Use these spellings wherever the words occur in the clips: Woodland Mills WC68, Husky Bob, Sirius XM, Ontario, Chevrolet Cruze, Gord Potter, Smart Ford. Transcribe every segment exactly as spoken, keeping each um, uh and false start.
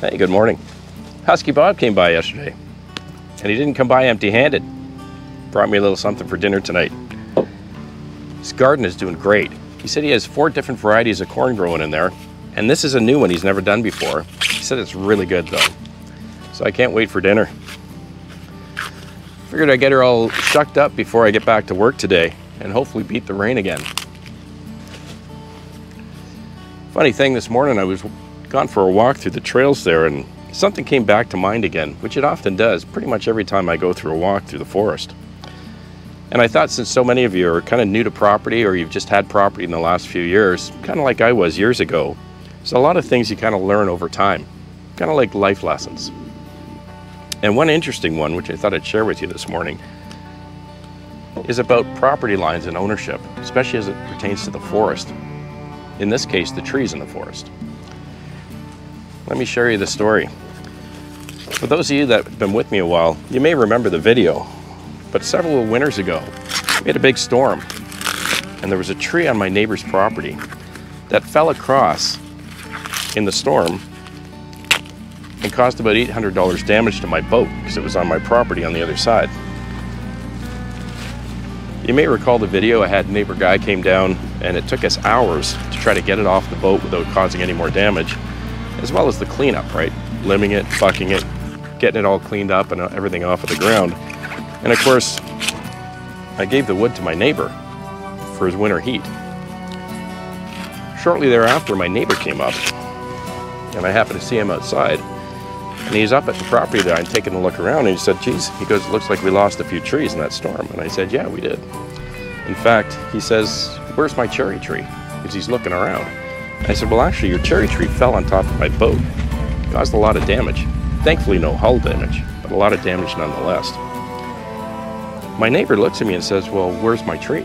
Hey, good morning. Husky Bob came by yesterday, and he didn't come by empty-handed. Brought me a little something for dinner tonight. His garden is doing great. He said he has four different varieties of corn growing in there, and this is a new one he's never done before. He said it's really good though, so I can't wait for dinner. Figured I'd get her all shucked up before I get back to work today, and hopefully beat the rain again. Funny thing, this morning I was gone for a walk through the trails there, and something came back to mind again, which it often does pretty much every time I go through a walk through the forest. And I thought, since so many of you are kind of new to property, or you've just had property in the last few years, kind of like I was years ago, there's a lot of things you kind of learn over time, kind of like life lessons. And one interesting one, which I thought I'd share with you this morning, is about property lines and ownership, especially as it pertains to the forest. In this case, the trees in the forest. Let me share you the story. For those of you that have been with me a while, you may remember the video, but several winters ago, we had a big storm, and there was a tree on my neighbor's property that fell across in the storm and caused about eight hundred dollars damage to my boat because it was on my property on the other side. You may recall the video I had. Neighbor guy came down, and it took us hours to try to get it off the boat without causing any more damage, as well as the cleanup, right? Limbing it, bucking it, getting it all cleaned up and everything off of the ground. And of course, I gave the wood to my neighbor for his winter heat. Shortly thereafter, my neighbor came up, and I happened to see him outside. And he's up at the property there, I'm taking a look around, and he said, geez, he goes, it looks like we lost a few trees in that storm. And I said, yeah, we did. In fact, he says, where's my cherry tree? Because he's looking around. I said, well, actually, your cherry tree fell on top of my boat. It caused a lot of damage. Thankfully, no hull damage, but a lot of damage nonetheless. My neighbor looks at me and says, well, where's my tree?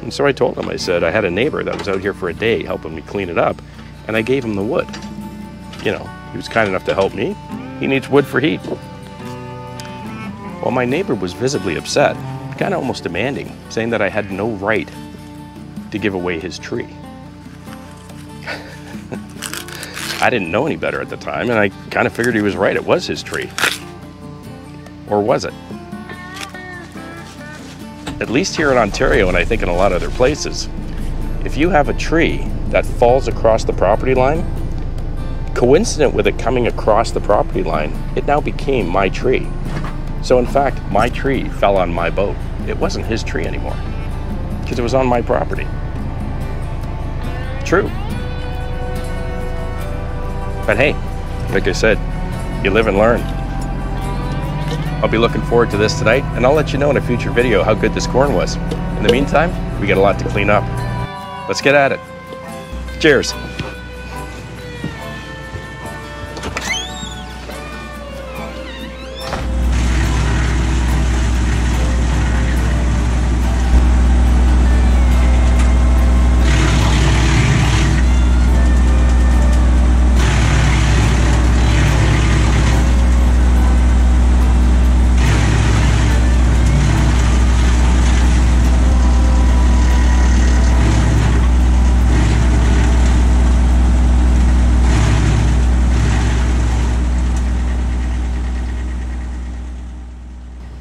And so I told him, I said, I had a neighbor that was out here for a day helping me clean it up, and I gave him the wood. You know, he was kind enough to help me. He needs wood for heat. Well, my neighbor was visibly upset, kind of almost demanding, saying that I had no right to give away his tree. I didn't know any better at the time, and I kind of figured he was right. It was his tree. Or was it? At least here in Ontario, and I think in a lot of other places, if you have a tree that falls across the property line, coincident with it coming across the property line, it now became my tree. So in fact, my tree fell on my boat. It wasn't his tree anymore, because it was on my property. True. But hey, like I said, you live and learn. I'll be looking forward to this tonight, and I'll let you know in a future video how good this corn was. In the meantime, we got a lot to clean up. Let's get at it. Cheers.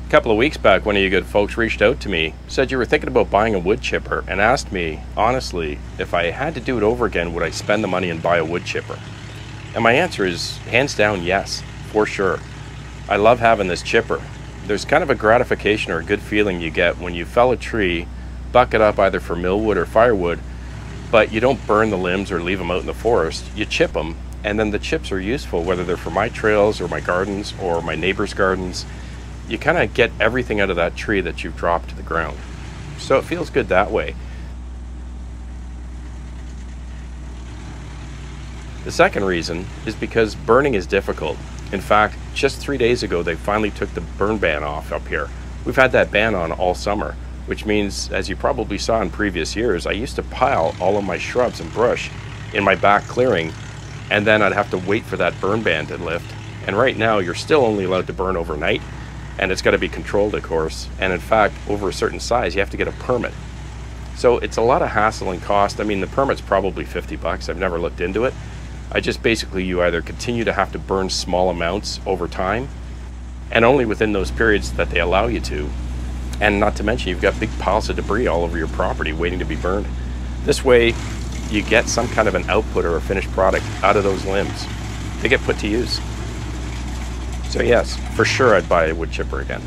A couple of weeks back, one of you good folks reached out to me, said you were thinking about buying a wood chipper, and asked me, honestly, if I had to do it over again, would I spend the money and buy a wood chipper? And my answer is, hands down, yes, for sure. I love having this chipper. There's kind of a gratification or a good feeling you get when you fell a tree, buck it up either for millwood or firewood, but you don't burn the limbs or leave them out in the forest. You chip them, and then the chips are useful, whether they're for my trails or my gardens or my neighbor's gardens. You kind of get everything out of that tree that you've dropped to the ground. So it feels good that way. The second reason is because burning is difficult. In fact, just three days ago, they finally took the burn ban off up here. We've had that ban on all summer, which means, as you probably saw in previous years, I used to pile all of my shrubs and brush in my back clearing, and then I'd have to wait for that burn ban to lift. And right now, you're still only allowed to burn overnight, and it's got to be controlled, of course, and in fact, over a certain size, you have to get a permit. So it's a lot of hassle and cost. I mean, the permit's probably fifty bucks. I've never looked into it, I just basically, you either continue to have to burn small amounts over time, and only within those periods that they allow you to, and not to mention you've got big piles of debris all over your property waiting to be burned. This way you get some kind of an output or a finished product out of those limbs. They get put to use. So yes, for sure I'd buy a wood chipper again.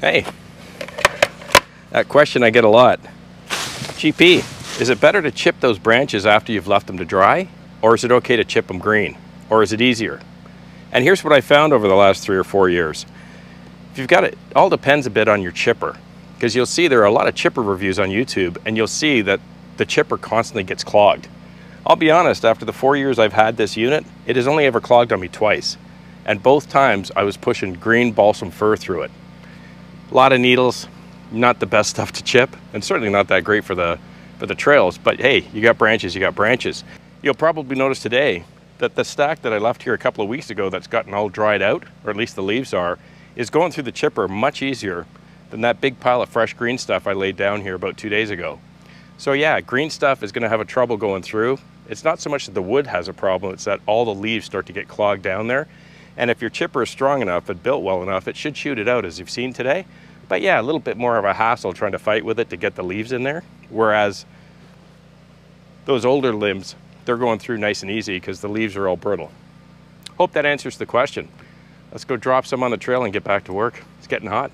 Hey, that question I get a lot. G P, is it better to chip those branches after you've left them to dry, or is it okay to chip them green, or is it easier? And here's what I found over the last three or four years. If you've got it, all depends a bit on your chipper, because you'll see there are a lot of chipper reviews on YouTube, and you'll see that the chipper constantly gets clogged. I'll be honest, after the four years I've had this unit, it has only ever clogged on me twice, and both times I was pushing green balsam fir through it. A lot of needles, not the best stuff to chip, and certainly not that great for the for the trails, but hey, you got branches, you got branches. You'll probably notice today that the stack that I left here a couple of weeks ago that's gotten all dried out, or at least the leaves are, is going through the chipper much easier than that big pile of fresh green stuff I laid down here about two days ago. So yeah, green stuff is gonna have a trouble going through. It's not so much that the wood has a problem, it's that all the leaves start to get clogged down there. And if your chipper is strong enough and built well enough, it should shoot it out, as you've seen today. But yeah, a little bit more of a hassle trying to fight with it to get the leaves in there. Whereas those older limbs, they're going through nice and easy because the leaves are all brittle. Hope that answers the question. Let's go drop some on the trail and get back to work. It's getting hot.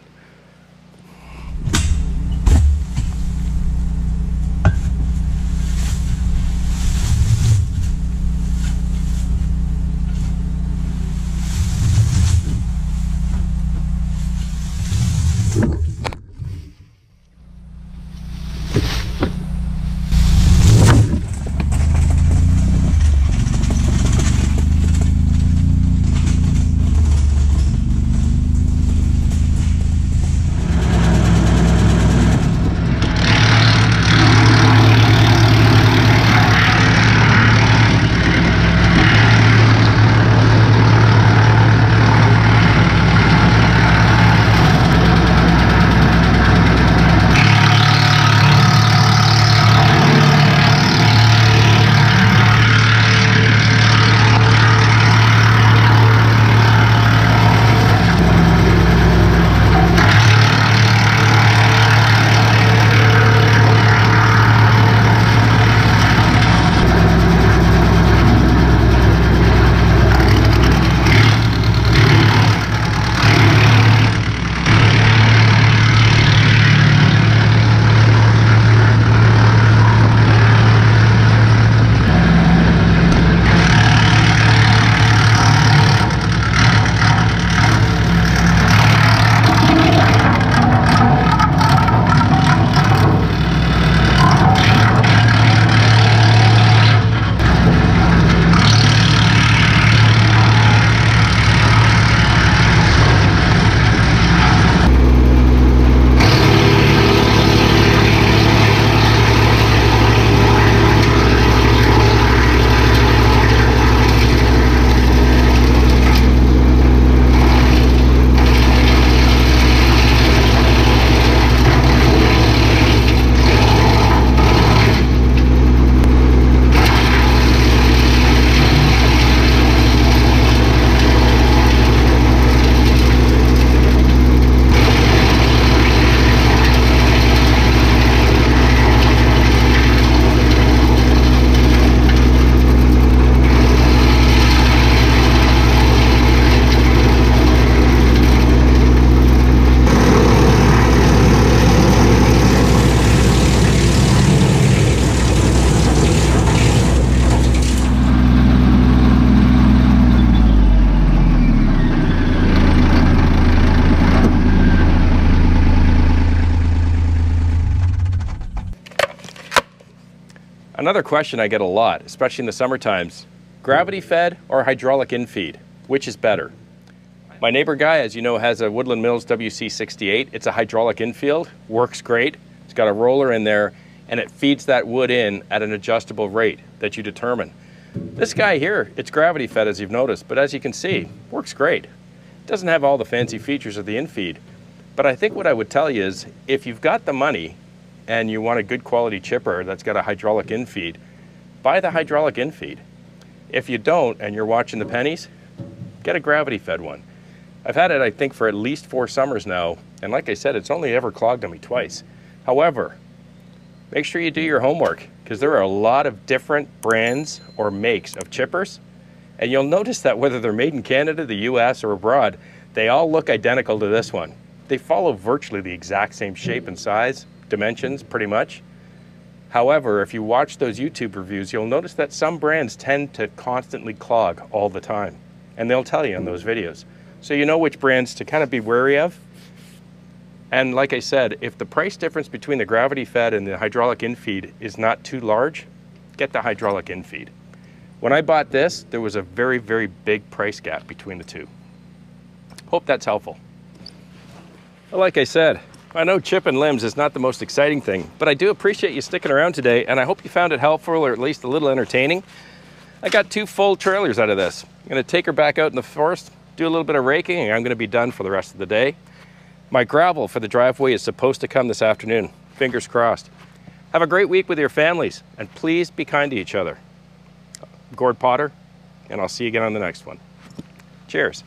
Another question I get a lot, especially in the summer times, gravity fed or hydraulic infeed, which is better? My neighbor guy, as you know, has a Woodland Mills W C sixty-eight. It's a hydraulic infield, works great. It's got a roller in there and it feeds that wood in at an adjustable rate that you determine. This guy here, it's gravity fed as you've noticed, but as you can see, works great. It doesn't have all the fancy features of the infeed, but I think what I would tell you is if you've got the money and you want a good quality chipper that's got a hydraulic infeed, buy the hydraulic infeed. If you don't and you're watching the pennies, get a gravity fed one. I've had it, I think, for at least four summers now, and like I said, it's only ever clogged on me twice. However, make sure you do your homework, because there are a lot of different brands or makes of chippers, and you'll notice that whether they're made in Canada, the U S, or abroad, they all look identical to this one. They follow virtually the exact same shape and size, dimensions, pretty much. However, if you watch those YouTube reviews, you'll notice that some brands tend to constantly clog all the time, and they'll tell you in those videos. So you know which brands to kind of be wary of. And like I said, if the price difference between the gravity fed and the hydraulic infeed is not too large, get the hydraulic infeed. When I bought this, there was a very, very big price gap between the two. Hope that's helpful. Well, like I said, I know chipping limbs is not the most exciting thing, but I do appreciate you sticking around today, and I hope you found it helpful or at least a little entertaining. I got two full trailers out of this. I'm gonna take her back out in the forest, do a little bit of raking, and I'm gonna be done for the rest of the day. My gravel for the driveway is supposed to come this afternoon. Fingers crossed. Have a great week with your families, and please be kind to each other. I'm Gord Potter, and I'll see you again on the next one. Cheers.